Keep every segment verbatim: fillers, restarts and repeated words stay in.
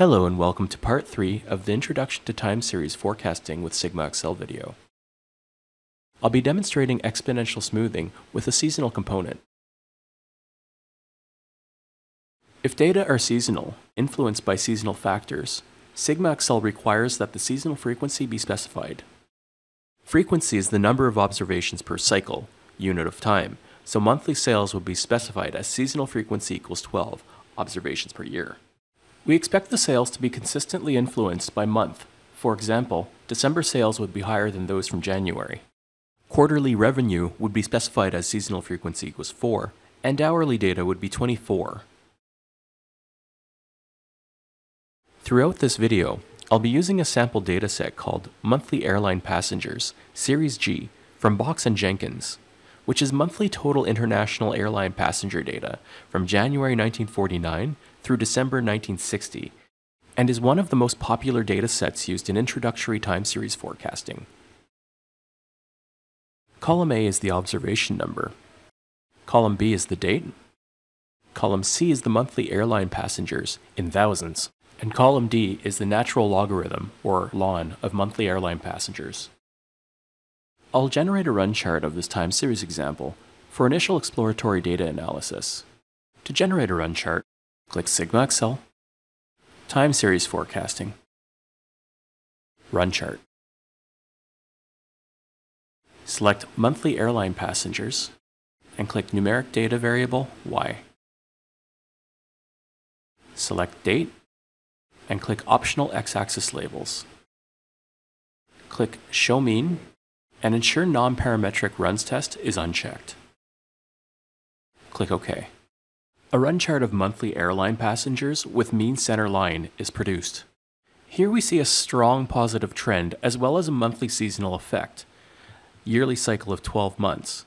Hello and welcome to part three of the Introduction to Time Series Forecasting with SigmaXL video. I'll be demonstrating exponential smoothing with a seasonal component. If data are seasonal, influenced by seasonal factors, SigmaXL requires that the seasonal frequency be specified. Frequency is the number of observations per cycle, unit of time, so monthly sales will be specified as seasonal frequency equals twelve observations per year. We expect the sales to be consistently influenced by month. For example, December sales would be higher than those from January. Quarterly revenue would be specified as seasonal frequency equals four, and hourly data would be twenty-four. Throughout this video, I'll be using a sample dataset called Monthly Airline Passengers, Series G, from Box and Jenkins, which is monthly total international airline passenger data from January nineteen forty-nine through December nineteen sixty, and is one of the most popular datasets used in introductory time series forecasting. Column A is the observation number. Column B is the date. Column C is the monthly airline passengers in thousands. And column D is the natural logarithm, or ln, of monthly airline passengers. I'll generate a run chart of this time series example for initial exploratory data analysis. To generate a run chart, click SigmaXL, Time Series Forecasting, Run Chart. Select Monthly Airline Passengers and click Numeric Data Variable Y. Select Date and click Optional X-axis Labels. Click Show Mean and ensure Non-Parametric Runs Test is unchecked. Click OK. A run chart of monthly airline passengers with mean center line is produced. Here we see a strong positive trend as well as a monthly seasonal effect, yearly cycle of twelve months.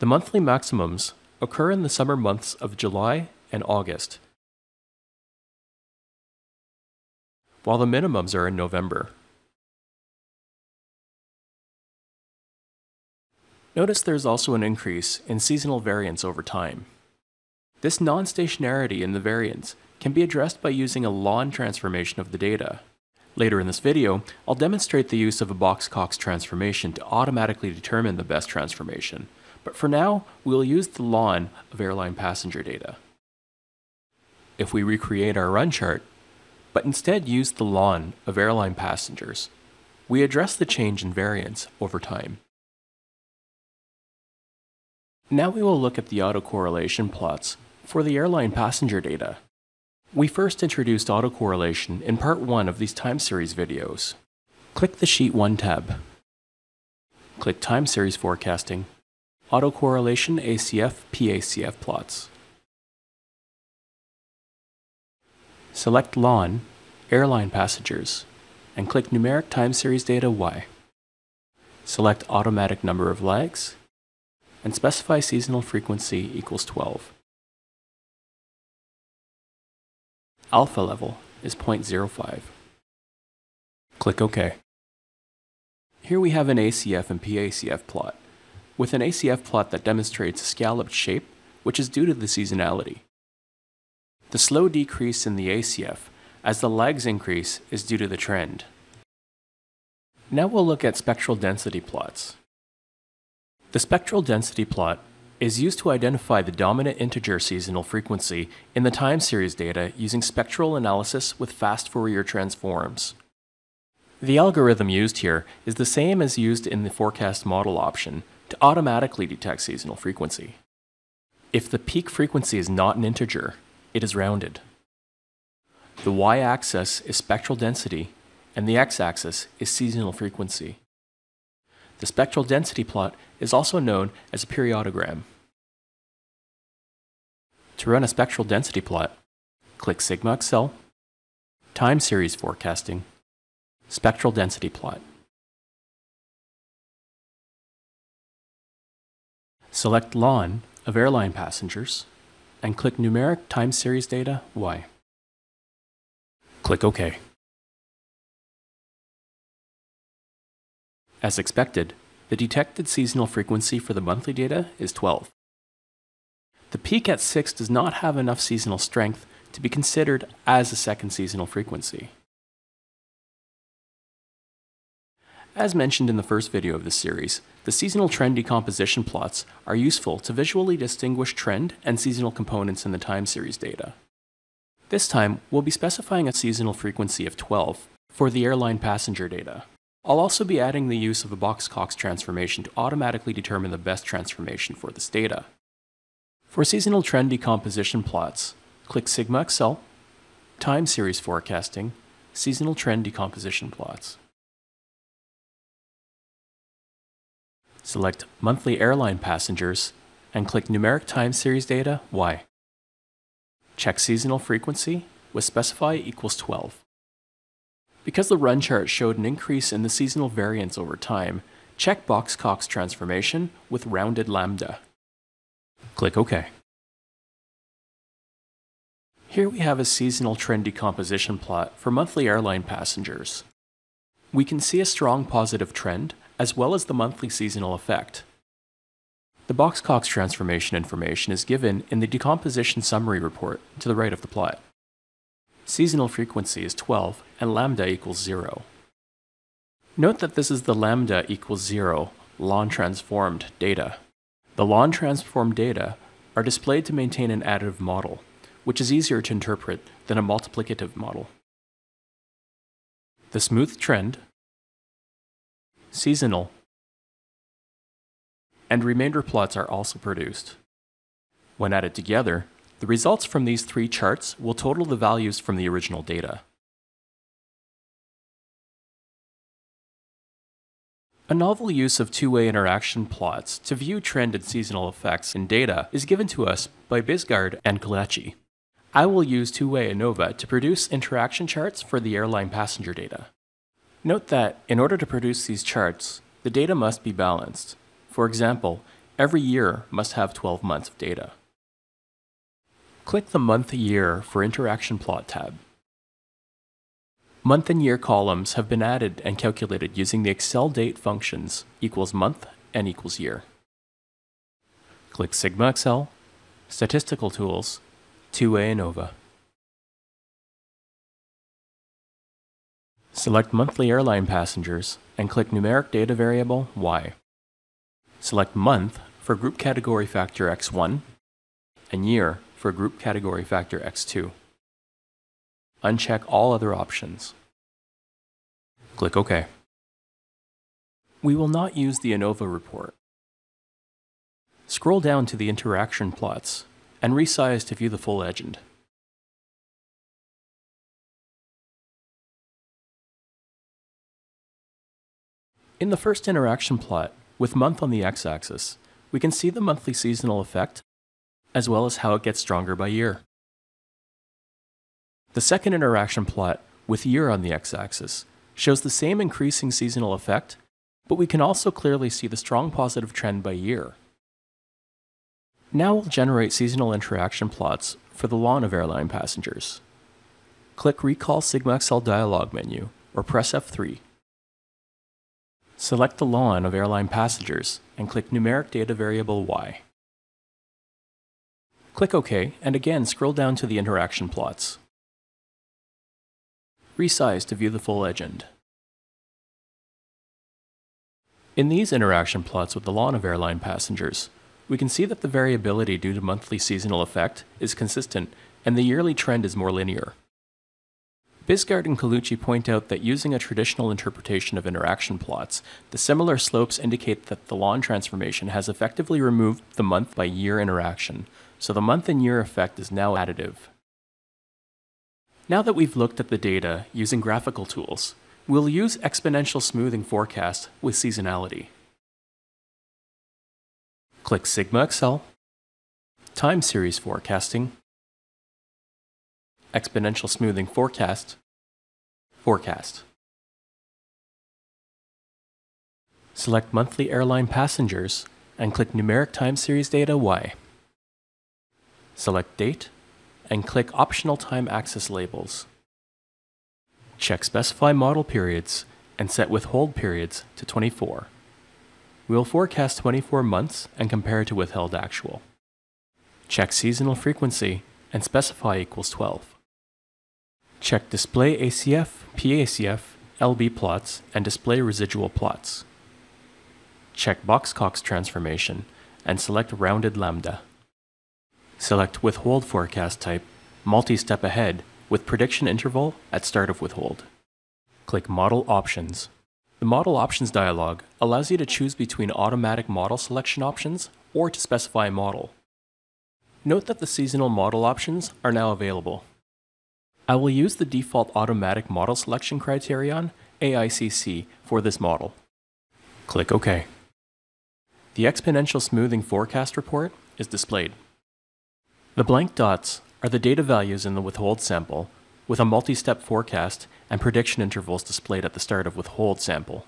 The monthly maximums occur in the summer months of July and August, while the minimums are in November. Notice there's also an increase in seasonal variance over time. This non-stationarity in the variance can be addressed by using a ln transformation of the data. Later in this video, I'll demonstrate the use of a Box-Cox transformation to automatically determine the best transformation, but for now, we'll use the ln of airline passenger data. If we recreate our run chart, but instead use the ln of airline passengers, we address the change in variance over time. Now we will look at the autocorrelation plots for the airline passenger data. We first introduced autocorrelation in part one of these time series videos. Click the Sheet one tab. Click Time Series Forecasting, Autocorrelation A C F P A C F Plots. Select ln, Airline Passengers, and click Numeric Time Series Data Y. Select Automatic Number of Lags, and specify seasonal frequency equals twelve. Alpha level is zero point zero five. Click OK. Here we have an A C F and P A C F plot, with an A C F plot that demonstrates a scalloped shape, which is due to the seasonality. The slow decrease in the A C F as the lags increase is due to the trend. Now we'll look at spectral density plots. The spectral density plot is used to identify the dominant integer seasonal frequency in the time series data using spectral analysis with fast Fourier transforms. The algorithm used here is the same as used in the forecast model option to automatically detect seasonal frequency. If the peak frequency is not an integer, it is rounded. The y-axis is spectral density and the x-axis is seasonal frequency. The spectral density plot is also known as a periodogram. To run a spectral density plot, click SigmaXL, Time Series Forecasting, Spectral Density Plot. Select ln of airline passengers and click Numeric Time Series Data Y. Click OK. As expected, the detected seasonal frequency for the monthly data is twelve. The peak at six does not have enough seasonal strength to be considered as a second seasonal frequency. As mentioned in the first video of this series, the seasonal trend decomposition plots are useful to visually distinguish trend and seasonal components in the time series data. This time, we'll be specifying a seasonal frequency of twelve for the airline passenger data. I'll also be adding the use of a Box-Cox transformation to automatically determine the best transformation for this data. For seasonal trend decomposition plots, click SigmaXL, Time Series Forecasting, Seasonal Trend Decomposition Plots. Select Monthly Airline Passengers and click Numeric Time Series Data Y. Check Seasonal Frequency with Specify equals twelve. Because the run chart showed an increase in the seasonal variance over time, check Box-Cox transformation with rounded lambda. Click OK. Here we have a seasonal trend decomposition plot for monthly airline passengers. We can see a strong positive trend, as well as the monthly seasonal effect. The Box-Cox transformation information is given in the decomposition summary report to the right of the plot. Seasonal frequency is twelve and lambda equals zero. Note that this is the lambda equals zero Lon transformed data. The Lon transformed data are displayed to maintain an additive model, which is easier to interpret than a multiplicative model. The smooth trend, seasonal, and remainder plots are also produced. When added together, the results from these three charts will total the values from the original data. A novel use of two-way interaction plots to view trend and seasonal effects in data is given to us by Bisgaard and Kulahci. I will use two-way ANOVA to produce interaction charts for the airline passenger data. Note that, in order to produce these charts, the data must be balanced. For example, every year must have twelve months of data. Click the Month Year for Interaction Plot tab. Month and year columns have been added and calculated using the Excel date functions equals month and equals year. Click SigmaXL, Statistical Tools, two-way ANOVA. Select Monthly Airline Passengers and click Numeric Data Variable Y. Select Month for Group Category Factor X one and Year for Group Category Factor X two. Uncheck all other options. Click OK. We will not use the ANOVA report. Scroll down to the interaction plots and resize to view the full legend. In the first interaction plot, with month on the x-axis, we can see the monthly seasonal effect, as well as how it gets stronger by year. The second interaction plot, with year on the x-axis, shows the same increasing seasonal effect, but we can also clearly see the strong positive trend by year. Now we'll generate seasonal interaction plots for the Lon of airline passengers. Click Recall SigmaXL dialog menu, or press F three. Select the Lon of airline passengers and click Numeric Data Variable Y. Click OK and again scroll down to the interaction plots. Resize to view the full legend. In these interaction plots with the Lon of airline passengers, we can see that the variability due to monthly seasonal effect is consistent and the yearly trend is more linear. Bisgaard and Kulahci point out that using a traditional interpretation of interaction plots, the similar slopes indicate that the Lon transformation has effectively removed the month by year interaction, so the month and year effect is now additive. Now that we've looked at the data using graphical tools, we'll use exponential smoothing forecast with seasonality. Click SigmaXL, Time Series Forecasting, Exponential Smoothing Forecast, Forecast. Select Monthly Airline Passengers and click Numeric Time Series Data Y. Select Date and click Optional Time Axis Labels. Check Specify Model Periods and set Withhold Periods to twenty-four. We will forecast twenty-four months and compare to Withheld Actual. Check Seasonal Frequency and specify equals twelve. Check Display A C F, P A C F, L B plots and Display Residual plots. Check Box-Cox transformation and select Rounded Lambda. Select Withhold Forecast Type, Multi-Step Ahead with Prediction Interval at Start of Withhold. Click Model Options. The Model Options dialog allows you to choose between automatic model selection options or to specify a model. Note that the seasonal model options are now available. I will use the default automatic model selection criterion, A I C C, for this model. Click OK. The exponential smoothing forecast report is displayed. The blank dots are the data values in the withhold sample, with a multi-step forecast and prediction intervals displayed at the start of withhold sample.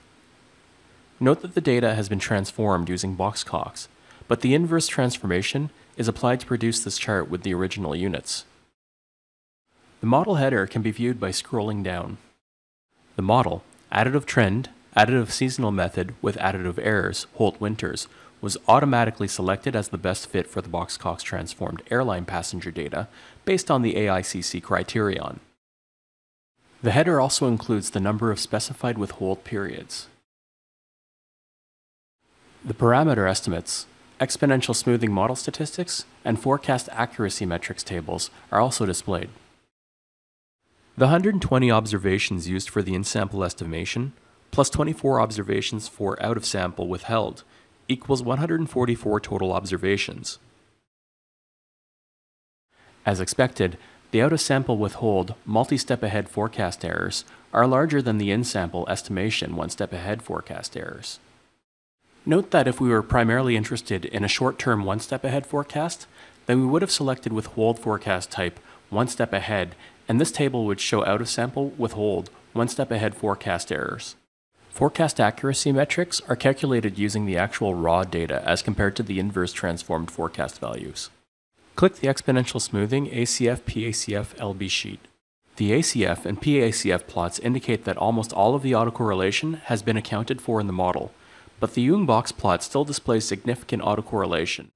Note that the data has been transformed using Box-Cox, but the inverse transformation is applied to produce this chart with the original units. The model header can be viewed by scrolling down. The model, additive trend, additive seasonal method with additive errors, Holt-Winters, was automatically selected as the best fit for the Box-Cox transformed airline passenger data based on the A I C C criterion. The header also includes the number of specified withhold periods. The parameter estimates, exponential smoothing model statistics, and forecast accuracy metrics tables are also displayed. The one hundred twenty observations used for the in-sample estimation, plus twenty-four observations for out-of-sample withheld, equals one hundred forty-four total observations. As expected, the out-of-sample withhold multi-step ahead forecast errors are larger than the in-sample estimation one-step ahead forecast errors. Note that if we were primarily interested in a short-term one-step ahead forecast, then we would have selected withhold forecast type one-step ahead, and this table would show out-of-sample withhold one-step ahead forecast errors. Forecast accuracy metrics are calculated using the actual raw data as compared to the inverse transformed forecast values. Click the exponential smoothing A C F P A C F L B sheet. The A C F and P A C F plots indicate that almost all of the autocorrelation has been accounted for in the model, but the Ljung-Box plot still displays significant autocorrelation.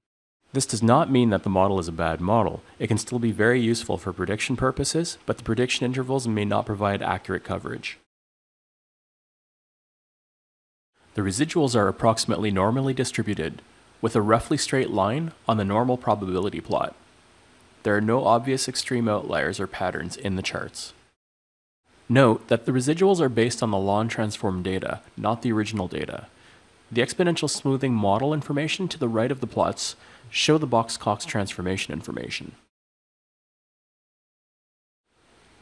This does not mean that the model is a bad model. It can still be very useful for prediction purposes, but the prediction intervals may not provide accurate coverage. The residuals are approximately normally distributed, with a roughly straight line on the normal probability plot. There are no obvious extreme outliers or patterns in the charts. Note that the residuals are based on the Lawn transform data, not the original data. The exponential smoothing model information to the right of the plots show the Box-Cox transformation information.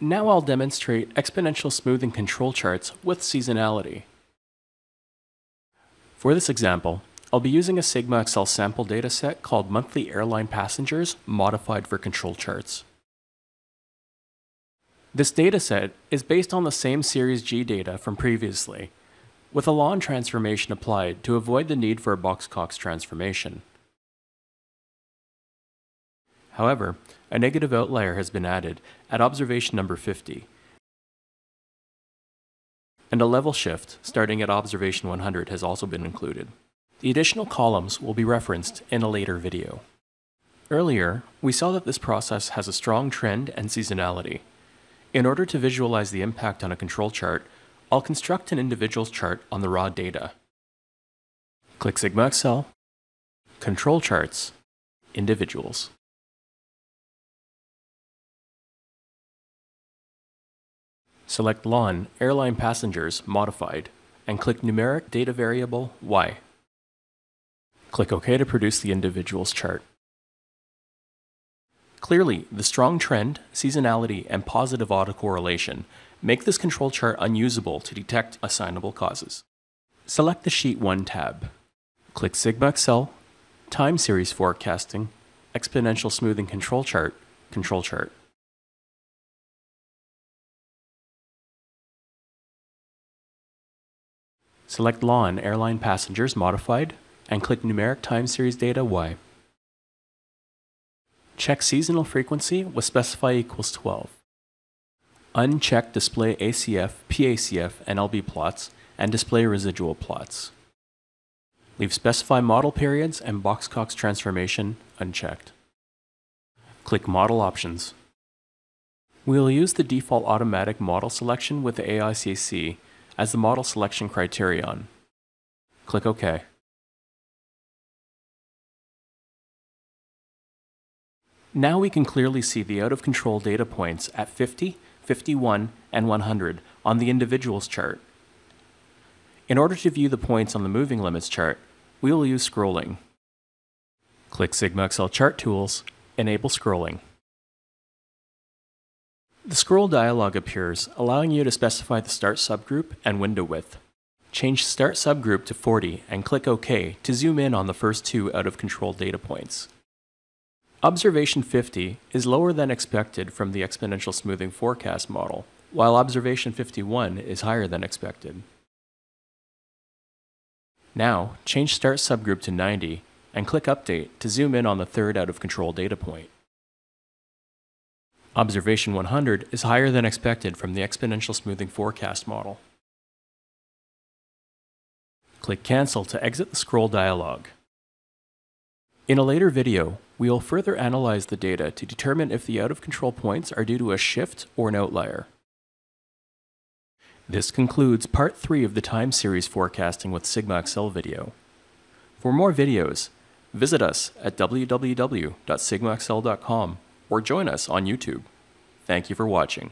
Now I'll demonstrate exponential smoothing control charts with seasonality. For this example, I'll be using a SigmaXL sample dataset called Monthly Airline Passengers Modified for Control Charts. This dataset is based on the same Series G data from previously, with a Lawn transformation applied to avoid the need for a Box-Cox transformation. However, a negative outlier has been added at observation number fifty. And a level shift, starting at observation one hundred, has also been included. The additional columns will be referenced in a later video. Earlier, we saw that this process has a strong trend and seasonality. In order to visualize the impact on a control chart, I'll construct an individual's chart on the raw data. Click SigmaXL, Control Charts, Individuals. Select Lawn, Airline Passengers, Modified, and click Numeric Data Variable, Y. Click OK to produce the individual's chart. Clearly, the strong trend, seasonality, and positive autocorrelation make this control chart unusable to detect assignable causes. Select the Sheet one tab. Click SigmaXL, Time Series Forecasting, Exponential Smoothing Control Chart, Control Chart. Select Lawn Airline Passengers Modified and click Numeric Time Series Data Y. Check Seasonal Frequency with Specify equals twelve. Uncheck Display A C F, P A C F, and L B plots and Display Residual plots. Leave Specify Model Periods and Box-Cox Transformation unchecked. Click Model Options. We will use the default automatic model selection with the A I C C as the model selection criterion. Click OK. Now we can clearly see the out-of-control data points at fifty, fifty-one, and one hundred on the individuals chart. In order to view the points on the moving limits chart, we will use scrolling. Click SigmaXL Chart Tools, Enable Scrolling. The scroll dialog appears, allowing you to specify the start subgroup and window width. Change start subgroup to forty and click OK to zoom in on the first two out-of-control data points. Observation fifty is lower than expected from the exponential smoothing forecast model, while observation fifty-one is higher than expected. Now, change start subgroup to ninety and click Update to zoom in on the third out-of-control data point. Observation one hundred is higher than expected from the exponential smoothing forecast model. Click Cancel to exit the scroll dialog. In a later video, we will further analyze the data to determine if the out-of-control points are due to a shift or an outlier. This concludes Part three of the Time Series Forecasting with SigmaXL video. For more videos, visit us at w w w dot sigma x l dot com or join us on YouTube. Thank you for watching.